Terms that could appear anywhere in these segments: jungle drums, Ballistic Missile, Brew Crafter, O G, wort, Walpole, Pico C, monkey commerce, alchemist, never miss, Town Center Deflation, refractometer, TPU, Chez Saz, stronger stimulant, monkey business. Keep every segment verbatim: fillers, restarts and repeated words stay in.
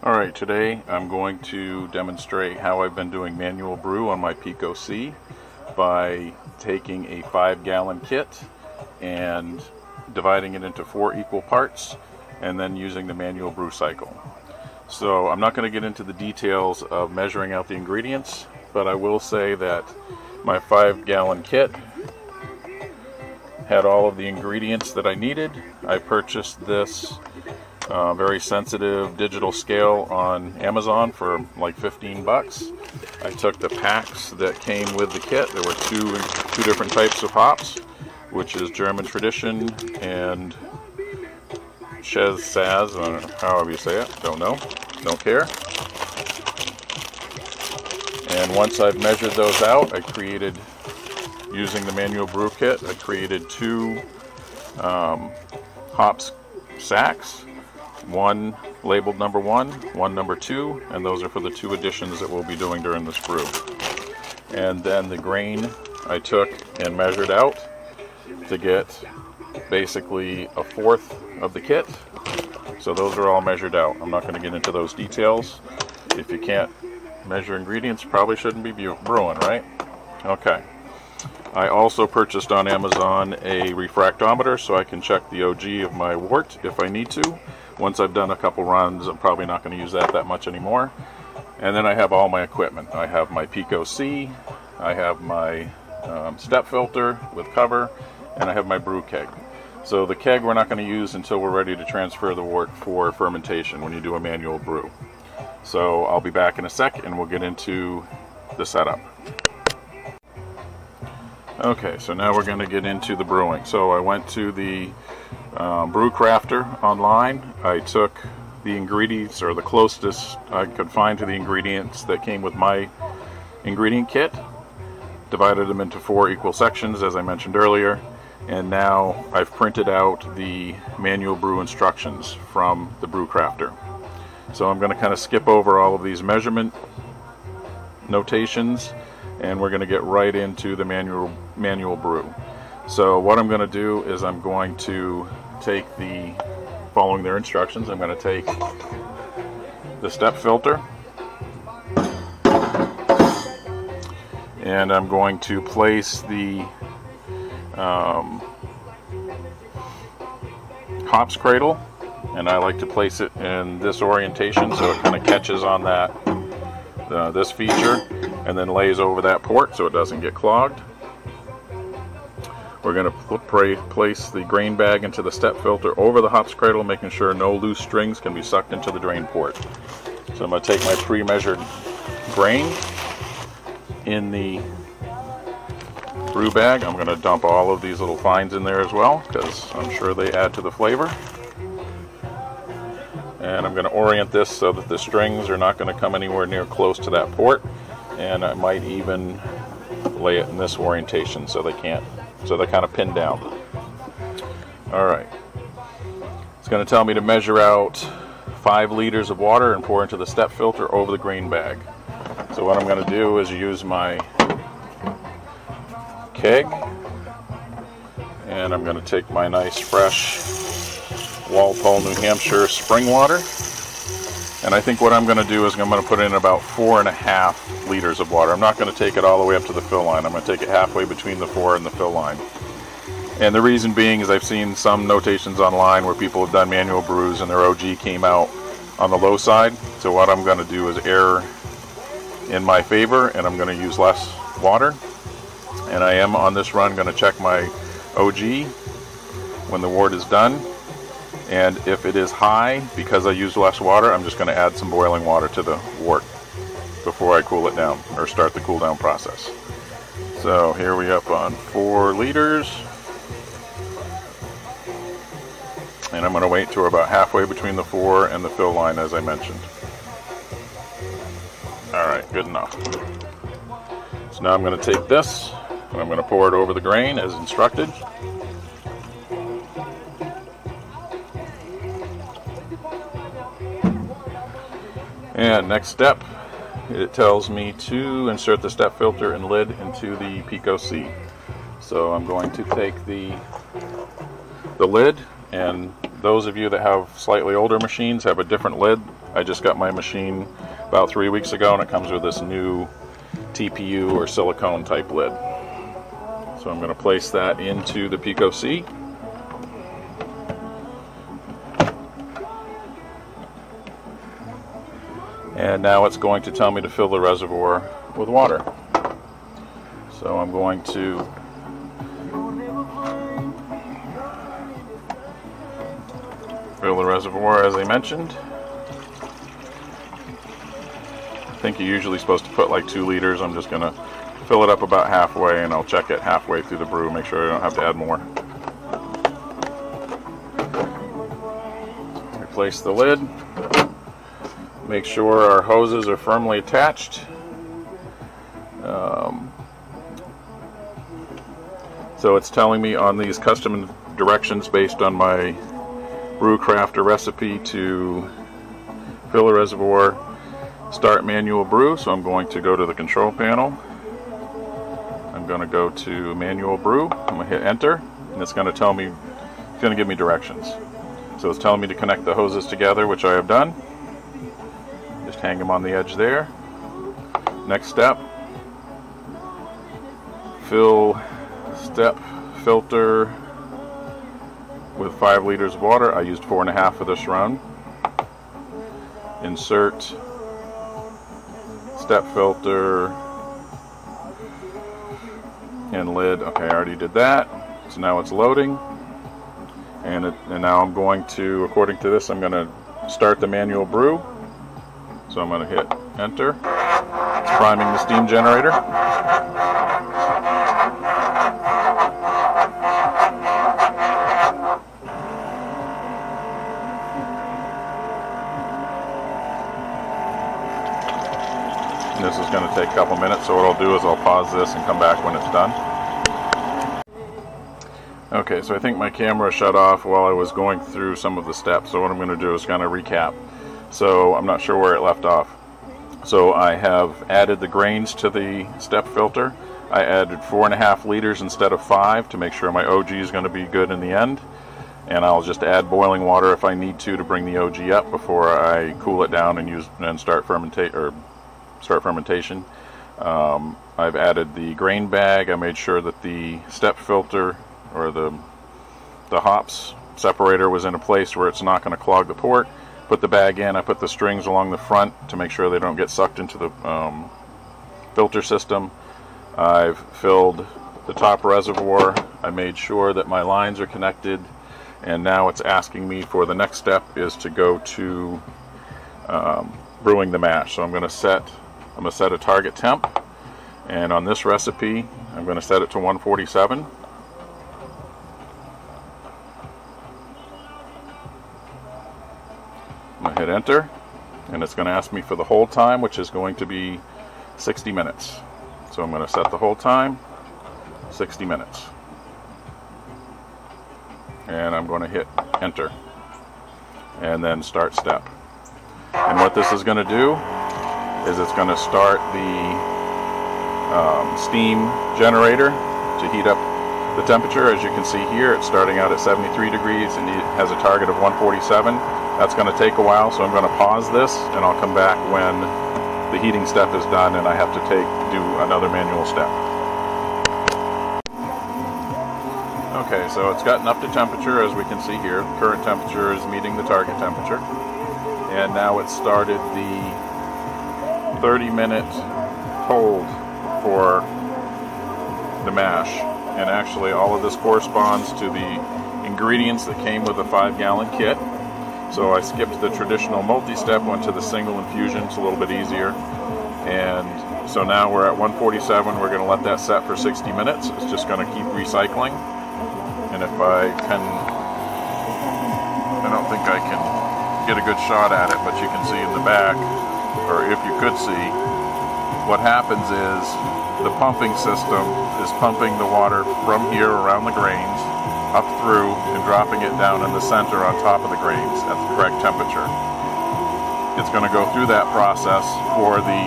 Alright, today I'm going to demonstrate how I've been doing manual brew on my Pico C by taking a five gallon kit and dividing it into four equal parts and then using the manual brew cycle. So I'm not going to get into the details of measuring out the ingredients, but I will say that my five gallon kit had all of the ingredients that I needed. I purchased this Uh, very sensitive digital scale on Amazon for like fifteen bucks. I took the packs that came with the kit. There were two two different types of hops, which is German Tradition and Chez Saz, I don't know, however you say it, don't know, don't care. And once I've measured those out, I created, using the manual brew kit, I created two um, hops sacks. One labeled number one, one number two, and those are for the two additions that we'll be doing during this brew. And then the grain I took and measured out to get basically a fourth of the kit. So those are all measured out. I'm not going to get into those details. If you can't measure ingredients, probably shouldn't be brewing, right? Okay. I also purchased on Amazon a refractometer so I can check the O G of my wort if I need to. Once I've done a couple runs, I'm probably not going to use that that much anymore. And then I have all my equipment. I have my Pico C, I have my um, step filter with cover, and I have my brew keg. So the keg we're not going to use until we're ready to transfer the wort for fermentation when you do a manual brew. So I'll be back in a sec and we'll get into the setup. Okay, so now we're going to get into the brewing. So I went to the Um, Brew Crafter online. I took the ingredients, or the closest I could find to the ingredients that came with my ingredient kit, divided them into four equal sections as I mentioned earlier, and now I've printed out the manual brew instructions from the Brew Crafter. So I'm going to kind of skip over all of these measurement notations and we're going to get right into the manual manual brew. So what I'm going to do is I'm going to take the, following their instructions, I'm going to take the step filter and I'm going to place the um, hops cradle, and I like to place it in this orientation so it kind of catches on that, uh, this feature, and then lays over that port so it doesn't get clogged. We're going to place the grain bag into the step filter over the hops cradle, making sure no loose strings can be sucked into the drain port. So I'm going to take my pre-measured grain in the brew bag. I'm going to dump all of these little fines in there as well, because I'm sure they add to the flavor. And I'm going to orient this so that the strings are not going to come anywhere near close to that port. And I might even lay it in this orientation so they can't, so they're kind of pinned down. Alright, it's going to tell me to measure out five liters of water and pour into the step filter over the grain bag. So what I'm going to do is use my keg, and I'm going to take my nice fresh Walpole, New Hampshire spring water, and I think what I'm going to do is I'm going to put in about four and a half liters of water. I'm not going to take it all the way up to the fill line. I'm going to take it halfway between the four and the fill line. And the reason being is I've seen some notations online where people have done manual brews and their O G came out on the low side. So what I'm going to do is err in my favor, and I'm going to use less water. And I am on this run going to check my O G when the wort is done. And if it is high, because I use less water, I'm just going to add some boiling water to the wort before I cool it down, or start the cool down process. So here we up on four liters. And I'm going to wait till we're about halfway between the four and the fill line, as I mentioned. Alright, good enough. So now I'm going to take this, and I'm going to pour it over the grain as instructed. And next step, it tells me to insert the step filter and lid into the Pico C. So I'm going to take the the lid and Those of you that have slightly older machines have a different lid. I just got my machine about three weeks ago, and it comes with this new T P U or silicone type lid. So I'm going to place that into the Pico C. And now it's going to tell me to fill the reservoir with water. So I'm going to fill the reservoir as I mentioned. I think you're usually supposed to put like two liters. I'm just going to fill it up about halfway, and I'll check it halfway through the brew, make sure I don't have to add more. Replace the lid. Make sure our hoses are firmly attached. Um, so it's telling me on these custom directions based on my Brew Crafter recipe to fill a reservoir, start manual brew. So I'm going to go to the control panel. I'm going to go to manual brew. I'm going to hit enter, and it's going to tell me, it's going to give me directions. So it's telling me to connect the hoses together, which I have done. Just hang them on the edge there. Next step, fill step filter with five liters of water. I used four and a half for this round. Insert step filter and lid. Okay, I already did that. So now it's loading, and, it, and now I'm going to, according to this, I'm going to start the manual brew. So I'm going to hit enter. It's priming the steam generator. And this is going to take a couple minutes, so what I'll do is I'll pause this and come back when it's done. Okay, so I think my camera shut off while I was going through some of the steps, so what I'm going to do is kind of recap. So I'm not sure where it left off. So I have added the grains to the step filter. I added four and a half liters instead of five to make sure my O G is going to be good in the end. And I'll just add boiling water if I need to to bring the O G up before I cool it down and use and start fermentate or start fermentation. Um, I've added the grain bag. I made sure that the step filter or the the hops separator was in a place where it's not going to clog the port. Put the bag in. I put the strings along the front to make sure they don't get sucked into the um, filter system. I've filled the top reservoir. I made sure that my lines are connected, and now it's asking me for the next step is to go to um, brewing the mash. So I'm going to set I'm going to set a target temp, and on this recipe I'm going to set it to one forty-seven. Hit enter, and it's going to ask me for the hold time, which is going to be sixty minutes. So I'm going to set the hold time sixty minutes, and I'm going to hit enter and then start step. And what this is going to do is it's going to start the um, steam generator to heat up the temperature. As you can see here, it's starting out at seventy-three degrees and it has a target of one forty-seven. That's going to take a while, so I'm going to pause this and I'll come back when the heating step is done and I have to take do another manual step. Okay, so it's gotten up to temperature, as we can see here. The current temperature is meeting the target temperature, and now it's started the thirty minute hold for the mash. And actually all of this corresponds to the ingredients that came with the five gallon kit. So I skipped the traditional multi-step, went to the single infusion. It's a little bit easier. And so now we're at one forty-seven. We're going to let that set for sixty minutes. It's just going to keep recycling. And if I can, I don't think I can get a good shot at it, but you can see in the back, or if you could see, what happens is the pumping system is pumping the water from here around the grains up through and dropping it down in the center on top of the grains at the correct temperature. It's going to go through that process for the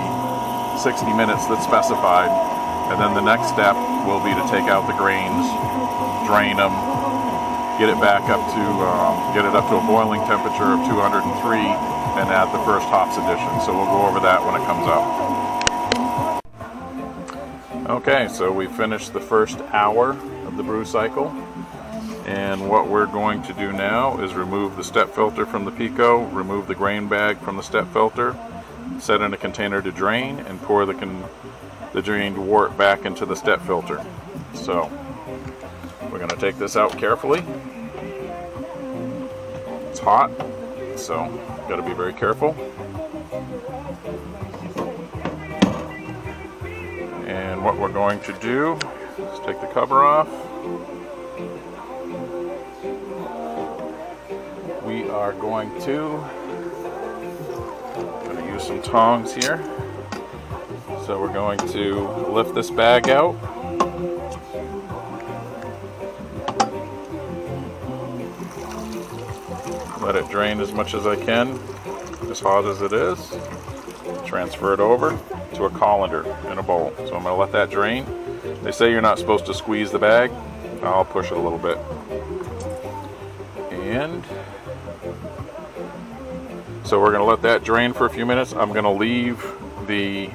sixty minutes that's specified, and then the next step will be to take out the grains, drain them, get it back up to um, get it up to a boiling temperature of two hundred three, and add the first hops addition. So we'll go over that when it comes up. Okay, so we finished the first hour of the brew cycle, and what we're going to do now is remove the step filter from the Pico, remove the grain bag from the step filter, set in a container to drain, and pour the con the drained wort back into the step filter. So we're going to take this out carefully. It's hot, so got to be very careful. And what we're going to do is take the cover off. We are going to I'm going to use some tongs here. So we're going to lift this bag out. Let it drain as much as I can, as hot as it is. Transfer it over to a colander in a bowl. So I'm going to let that drain. They say you're not supposed to squeeze the bag. I'll push it a little bit. And so we're going to let that drain for a few minutes. I'm going to leave the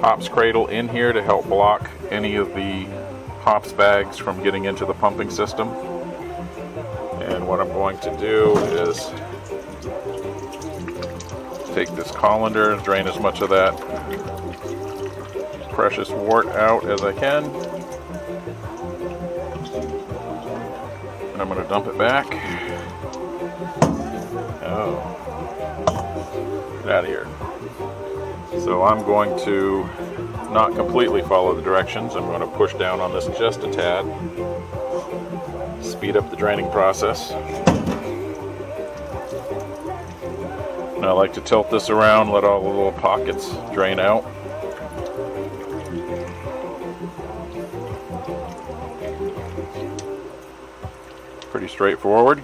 hops cradle in here to help block any of the hops bags from getting into the pumping system. And what I'm going to do is take this colander and drain as much of that precious wort out as I can. And I'm going to dump it back. Oh, get out of here. So I'm going to not completely follow the directions. I'm going to push down on this just a tad. Speed up the draining process. And I like to tilt this around, let all the little pockets drain out. Pretty straightforward.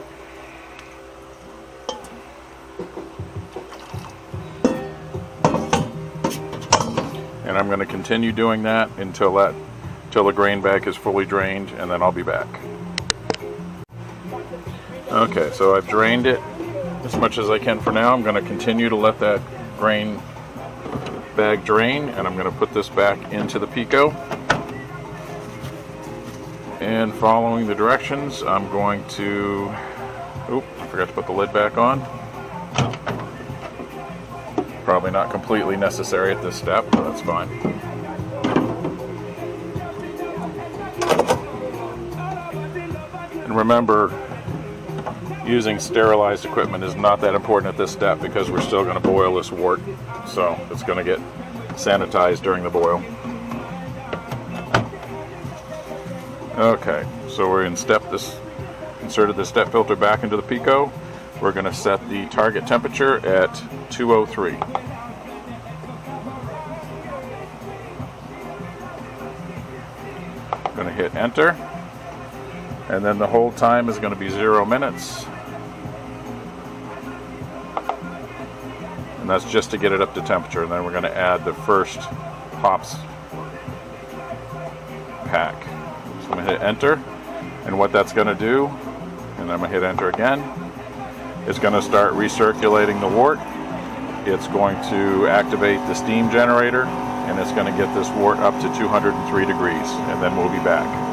And I'm going to continue doing that until that until the grain bag is fully drained, and then I'll be back. Okay, so I've drained it as much as I can for now. I'm going to continue to let that grain bag drain, and I'm going to put this back into the Pico. And following the directions, I'm going to... Oop, I forgot to put the lid back on. Probably not completely necessary at this step, but that's fine. And remember, using sterilized equipment is not that important at this step because we're still going to boil this wort, so it's going to get sanitized during the boil. Okay, so we're in step this, inserted the step filter back into the Pico. We're going to set the target temperature at two oh three. I'm going to hit enter, and then the whole time is going to be zero minutes. And that's just to get it up to temperature, and then we're going to add the first hops pack. So I'm going to hit enter, and what that's going to do, and I'm going to hit enter again, it's going to start recirculating the wort. It's going to activate the steam generator, and it's going to get this wort up to two hundred three degrees, and then we'll be back.